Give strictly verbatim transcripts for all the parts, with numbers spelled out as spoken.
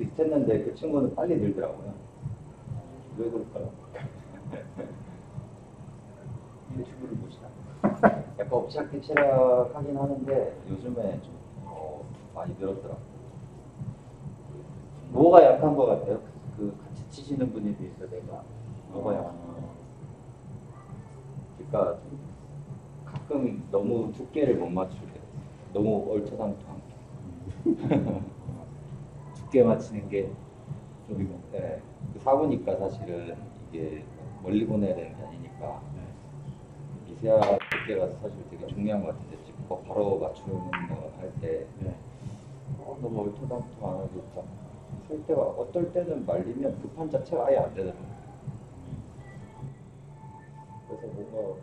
비슷했는데 그 친구는 빨리 늘더라고요. 왜 그럴까요? 유튜브를 보시다. 약간 엎치락뒤치락 하긴 하는데 요즘에 좀 더 많이 늘었더라고요. 뭐가 약한 것 같아요? 그 같이 치시는 분이 비해서 내가 뭐가 약한 것 같아요? 그러니까 가끔 너무 두께를 못 맞추게, 너무 얼토당토하게 두께 맞추는 게 좀 이거. 네. 사고니까 사실은 이게 멀리 보내야 되는 게 아니니까. 네. 미세한 두께가 사실 되게 중요한 것 같은데 지금 바로 맞추는 거 할 때 네. 어, 너무 얼토당토 안 하고 있다. 설 때가 어떨 때는 말리면 급한 자체가 아예 안 되는 거예요. 그래서 뭔가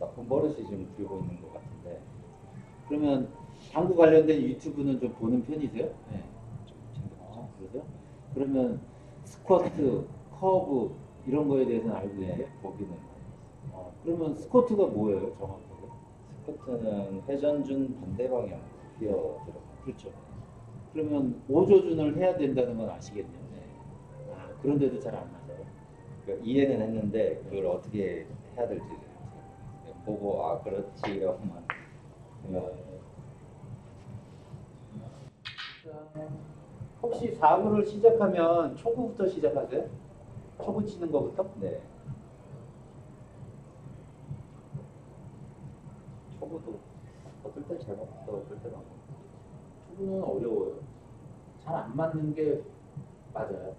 나쁜 버릇이 지금 들고 있는 것 같은데. 그러면 당구 관련된 유튜브는 좀 보는 편이세요? 네. 좀 챙겨보죠. 그러세요? 그러면 스쿼트, 커브 이런 거에 대해서는 알고 계세요? 네, 보기는. 아, 그러면 스쿼트가 뭐예요, 정확하게? 스쿼트는 회전준 반대 방향 기어 들어가. 그렇죠. 그러면 오조준을 해야 된다는 건 아시겠네요. 네. 아, 그런데도 잘 안 맞아요. 그러니까 이해는 했는데 그걸 어떻게 해야 될지. 보고 아 그렇지요만. 혹시 사구를 시작하면 초구부터 시작하세요? 초구 치는 거부터? 네. 초구도 어떨 때 잘 맞고 어떨 때 안 맞고. 초구는 어려워요. 잘 안 맞는 게 맞아요.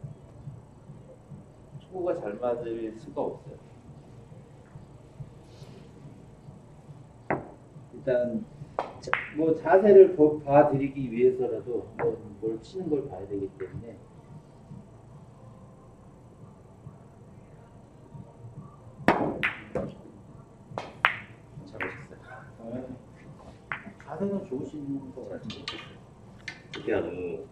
초구가 잘 맞을 수가 없어요. 일단 뭐 자세를 봐드리기 위해서라도 한번 뭘 치는 걸 봐야 되기 때문에 잘하셨어요. 자세는 좋으신 것 같은데 그게 너무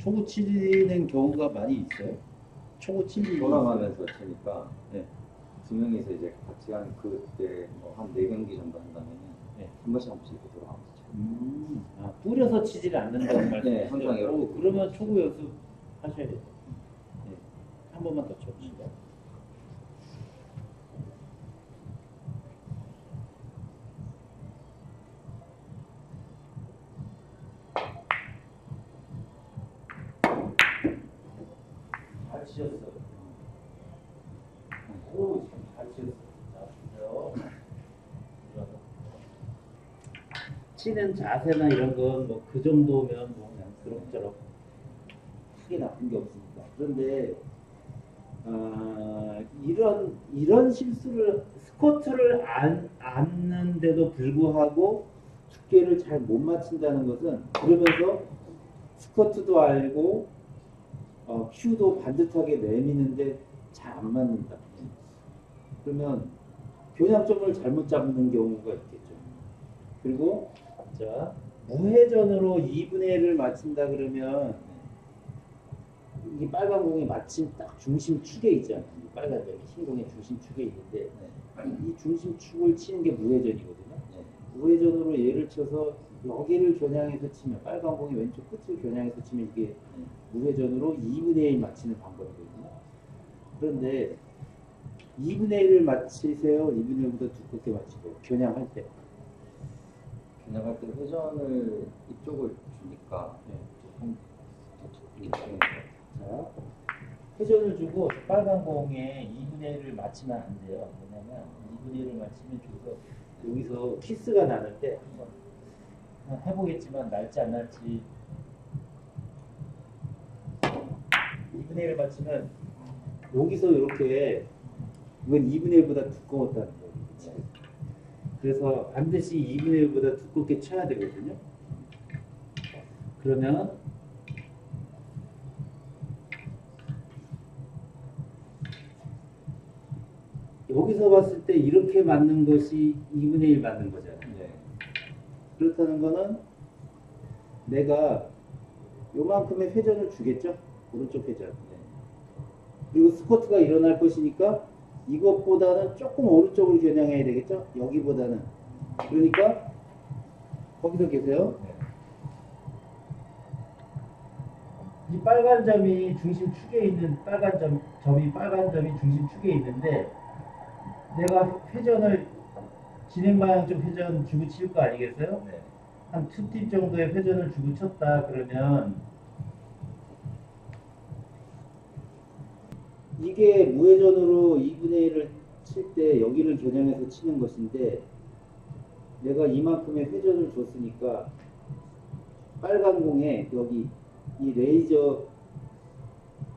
초구 치는 경우가 많이 있어요. 초구 치는 돌아가면서 치니까 네. 두 명이서 이제 같이 한 그때 뭐 한 네 경기 정도 한다면 네. 한 번씩 한 번씩 돌아가면서 쳐요. 음. 아, 뿌려서 치질 않는다는 말씀이시죠? 네, 항상 여러 번. 그러면 초구 연습 하셔야 돼요. 네. 한 번만 더 쳐봅시다. 오, 참 잘 치셨어요. 자, 보세요. 치는 자세나 이런 건 뭐 그 정도면 뭐 그냥 그럭저럭 크게 나쁜 게 없습니다. 그런데 어, 이런 이런 실수를 스쿼트를 안 안는데도 불구하고 두께를 잘 못 맞춘다는 것은 그러면서 스쿼트도 알고 어, 큐도 반듯하게 내미는데 잘 안 맞는다. 그러면 교량점을 잘못 잡는 경우가 있겠죠. 그리고 자 무회전으로 이분의 일을 맞춘다 그러면 이 빨간 공이 마침 딱 중심축에 있잖아요. 빨간 공이 흰 공이 중심축에 있는데 이 중심축을 치는 게 무회전이거든요. 무회전으로 얘를 쳐서 여기를 겨냥해서 치면 빨간 공이 왼쪽 끝을 겨냥해서 치면 이게 무회전으로 이분의 일 맞히는 방법이거든요. 그런데 이분의 일을 맞히세요? 이분의 일보다 두껍게 맞히고 겨냥할 때 겨냥할 때 회전을 이쪽을 주니까 네. 조금 더 두껍게 자, 회전을 주고 빨간 공에 이분의 일을 맞히면 안 돼요. 왜냐면 이분의 일을 맞히면 여기서, 여기서 키스가 나는 데 한번 해보겠지만 날지 안 날지 이분의 일을 맞추면 여기서 이렇게 이건 이분의 일보다 두꺼웠다는 거예요. 그치? 그래서 반드시 이분의 일보다 두껍게 쳐야 되거든요. 그러면 여기서 봤을 때 이렇게 맞는 것이 이분의 일 맞는 거잖아요. 그렇다는 거는 내가 요만큼의 회전을 주겠죠? 오른쪽 회전. 그리고 스쿼트가 일어날 것이니까 이것보다는 조금 오른쪽을 겨냥해야 되겠죠? 여기보다는. 그러니까 거기서 계세요. 이 빨간 점이 중심축에 있는 빨간 점, 점이 빨간 점이 중심축에 있는데 내가 회전을 진행 방향 쪽 회전 주고 칠 거 아니겠어요? 네. 한 투팁 정도의 회전을 주고 쳤다 그러면 이게 무회전으로 이분의 일을 칠 때 여기를 겨냥해서 치는 것인데 내가 이만큼의 회전을 줬으니까 빨간 공에 여기 이 레이저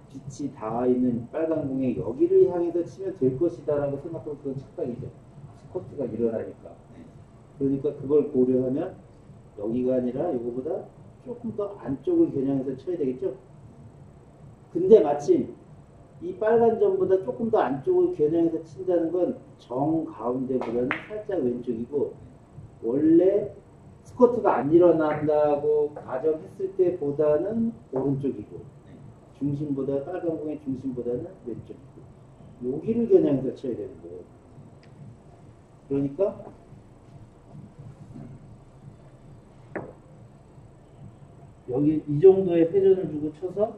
빛이 닿아 있는 빨간 공에 여기를 향해서 치면 될 것이다 라고 생각하면 그건 착각이죠. 스쿼트가 일어나니까. 그러니까 그걸 고려하면 여기가 아니라 이거보다 조금 더 안쪽을 겨냥해서 쳐야 되겠죠. 근데 마침 이 빨간 점보다 조금 더 안쪽을 겨냥해서 친다는 건 정 가운데보다는 살짝 왼쪽이고 원래 스쿼트가 안 일어난다고 가정했을 때보다는 오른쪽이고 중심보다 빨간 공의 중심보다는 왼쪽이고 여기를 겨냥해서 쳐야 되는 거예요. 그러니까 여기 이 정도의 회전을 주고 쳐서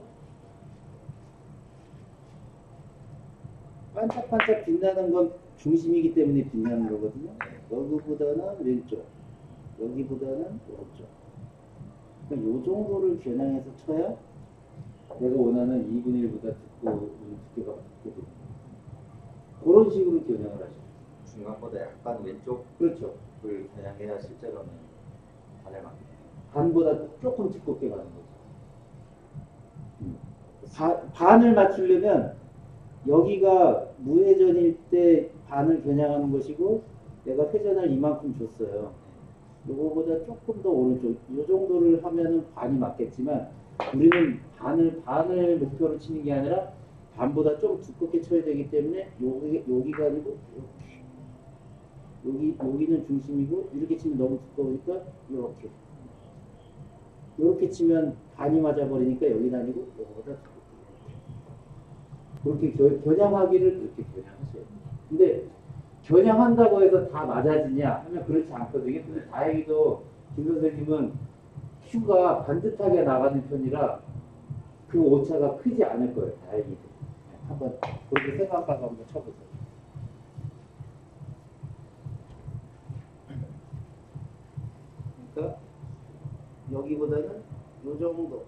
반짝반짝 빛나는 건 중심이기 때문에 빛나는 거거든요. 여기보다는 왼쪽, 여기보다는 오른쪽. 그러니까 요 정도를 겨냥해서 쳐야 내가 원하는 이분의 일보다 두꺼운 두께가 두꺼워요. 그런 식으로 겨냥을 하죠. 중간보다 약간 왼쪽을 그렇죠. 겨냥해야 실제로는 반을 맞게 돼요. 반보다 조금 두껍게 가는 거죠. 음. 바, 반을 맞추려면 여기가 무회전일 때 반을 겨냥하는 것이고 내가 회전을 이만큼 줬어요. 요거보다 조금 더 오른쪽 요 정도를 하면은 반이 맞겠지만 우리는 반을 반을 목표로 치는 게 아니라 반보다 좀 두껍게 쳐야 되기 때문에 여기 여기가 아니고 이렇게 여기 여기는 중심이고 이렇게 치면 너무 두꺼우니까 이렇게 이렇게 치면 반이 맞아버리니까 여기는 아니고 요거보다 그렇게 겨, 겨냥하기를 그렇게 겨냥하세요. 근데 겨냥한다고 해서 다 맞아지냐 하면 그렇지 않거든요. 근데 다행히도 김 선생님은 큐가 반듯하게 나가는 편이라 그 오차가 크지 않을 거예요. 다행히도. 한번 그렇게 생각하고 한번 쳐보세요. 그러니까 여기보다는 요 정도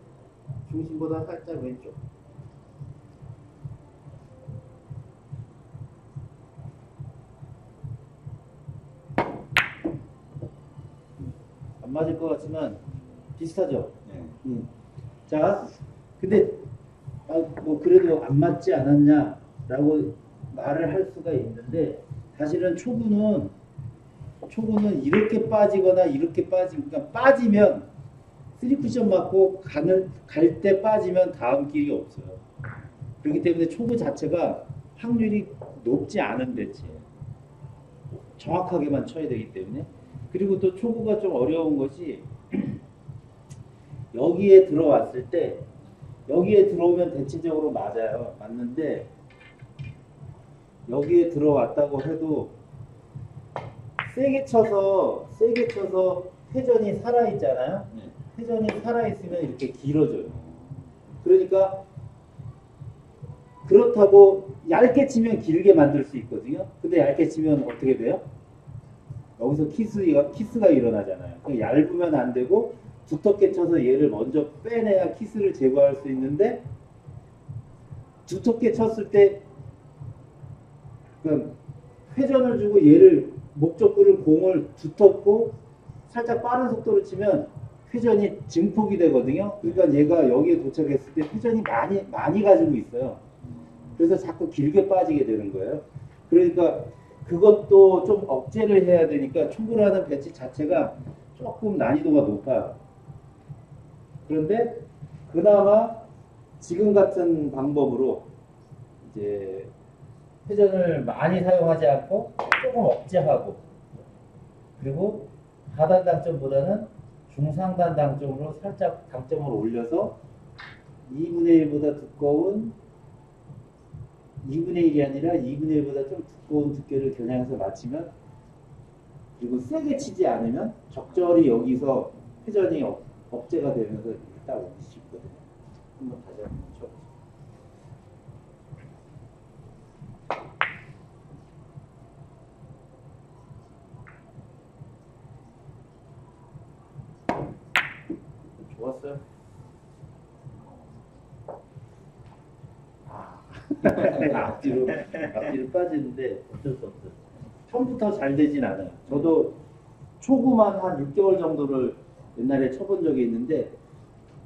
중심보다 살짝 왼쪽 맞을 것 같지만 비슷하죠. 네. 음. 자, 근데 아, 뭐 그래도 안 맞지 않았냐라고 말을 할 수가 있는데 사실은 초구는 초구는 이렇게 빠지거나 이렇게 빠지면 그러니까 빠지면 쓰리 쿠션 맞고 가는 갈 때 빠지면 다음 길이 없어요. 그렇기 때문에 초구 자체가 확률이 높지 않은 대체 정확하게만 쳐야 되기 때문에. 그리고 또 초구가 좀 어려운 것이 여기에 들어왔을 때 여기에 들어오면 대체적으로 맞아요. 맞는데 여기에 들어왔다고 해도 세게 쳐서 세게 쳐서 회전이 살아있잖아요. 회전이 살아있으면 이렇게 길어져요. 그러니까 그렇다고 얇게 치면 길게 만들 수 있거든요. 근데 얇게 치면 어떻게 돼요? 여기서 키스가, 키스가 일어나잖아요. 얇으면 안 되고 두텁게 쳐서 얘를 먼저 빼내야 키스를 제거할 수 있는데 두텁게 쳤을 때 그러니까 회전을 주고 얘를 목적구를 공을 두텁고 살짝 빠른 속도로 치면 회전이 증폭이 되거든요. 그러니까 얘가 여기에 도착했을 때 회전이 많이 많이 가지고 있어요. 그래서 자꾸 길게 빠지게 되는 거예요. 그러니까 그것도 좀 억제를 해야 되니까 초구라는 배치 자체가 조금 난이도가 높아요. 그런데 그나마 지금 같은 방법으로 이제 회전을 많이 사용하지 않고 조금 억제하고 그리고 하단 당점보다는 중상단 당점으로 살짝 당점을 올려서 이분의 일보다 두꺼운, 이분의 일이 아니라 이분의 일보다 좀 두꺼운 두께를 겨냥해서 맞추면, 그리고 세게 치지 않으면 적절히 여기서 회전이 어, 억제가 되면서 이렇게 딱 올릴 수 있거든요. 한번 다시 한번 쳐보세요. 좋았어요. 아, 앞뒤로, 앞뒤로 빠지는데 어쩔 수 없어요. 처음부터 잘 되진 않아요. 저도 초구만 한 육 개월 정도를 옛날에 쳐본 적이 있는데,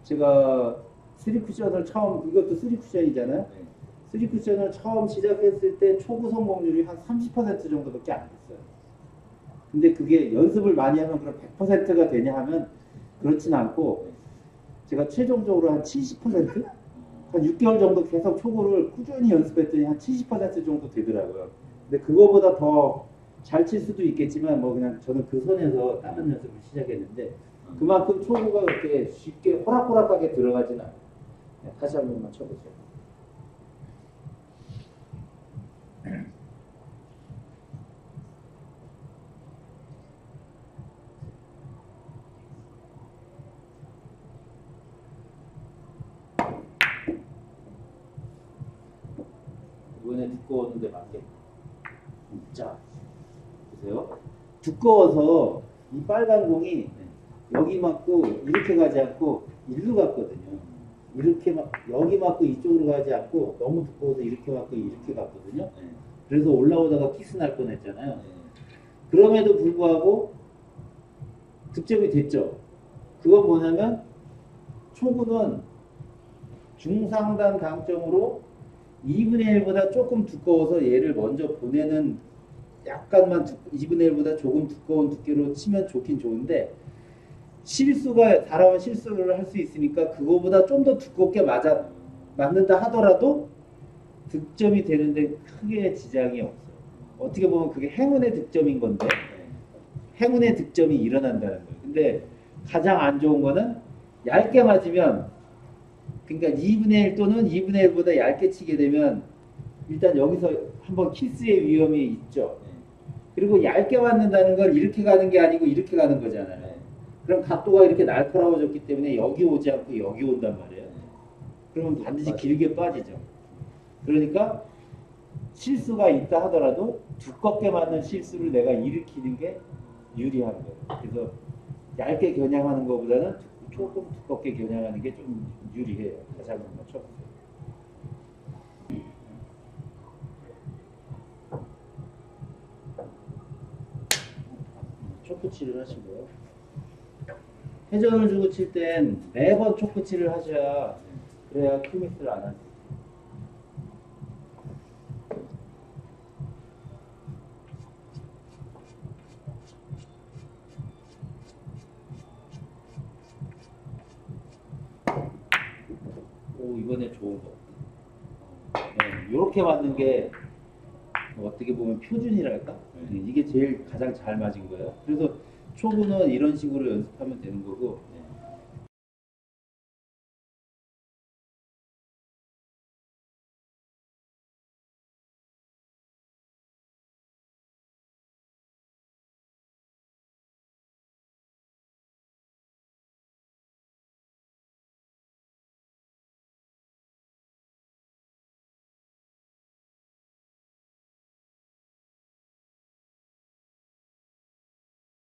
제가 쓰리 쿠션을 처음, 이것도 쓰리 쿠션이잖아요. 쓰리 쿠션을 처음 시작했을 때 초구 성공률이 한 삼십 퍼센트 정도밖에 안 됐어요. 근데 그게 연습을 많이 하면 그럼 백 퍼센트가 되냐 하면 그렇진 않고, 제가 최종적으로 한 칠십 퍼센트? 한 육 개월 정도 계속 초구를 꾸준히 연습했더니 한 칠십 퍼센트 정도 되더라고요. 근데 그거보다 더 잘 칠 수도 있겠지만, 뭐 그냥 저는 그 선에서 다른 연습을 시작했는데, 그만큼 초구가 그렇게 쉽게 호락호락하게 들어가진 않아요. 다시 한 번만 쳐보세요. 이번에 두꺼웠는데 맞게. 자, 보세요. 두꺼워서 이 빨간 공이 여기 맞고 이렇게 가지 않고 일로 갔거든요. 이렇게 막 여기 맞고 이쪽으로 가지 않고 너무 두꺼워서 이렇게 맞고 이렇게 갔거든요. 그래서 올라오다가 키스 날 뻔했잖아요. 그럼에도 불구하고 득점이 됐죠. 그건 뭐냐면 초구는 중상단 강점으로 이분의 일보다 조금 두꺼워서 얘를 먼저 보내는, 약간만 두, 이분의 일보다 조금 두꺼운 두께로 치면 좋긴 좋은데, 실수가 다라운 실수를 할 수 있으니까 그거보다 좀 더 두껍게 맞아, 맞는다 하더라도 득점이 되는데 크게 지장이 없어요. 어떻게 보면 그게 행운의 득점인 건데, 행운의 득점이 일어난다는 거예요. 근데 가장 안 좋은 거는 얇게 맞으면, 그러니까 이분의 일 또는 이분의 일보다 얇게 치게 되면 일단 여기서 한번 키스의 위험이 있죠. 그리고 얇게 맞는다는 걸 이렇게 가는 게 아니고 이렇게 가는 거잖아요. 그럼 각도가 이렇게 날카로워졌기 때문에 여기 오지 않고 여기 온단 말이에요. 그러면 반드시 맞아요. 길게 빠지죠. 그러니까 실수가 있다 하더라도 두껍게 맞는 실수를 내가 일으키는 게 유리한 거예요. 그래서 얇게 겨냥하는 것보다는 조금 두껍게 겨냥하는 게 좀 유리해요. 다시 한번 맞춰보세요. 초크칠을 하시고요. 회전을 주고 칠 땐 매번 초크칠을 하셔야, 그래야 큐믹스를 안 하죠. 오, 이번에 좋은 거. 네, 이렇게 맞는 게 어떻게 보면 표준이랄까? 이게 제일 가장 잘 맞은 거예요. 그래서 초구는 이런 식으로 연습하면 되는 거고,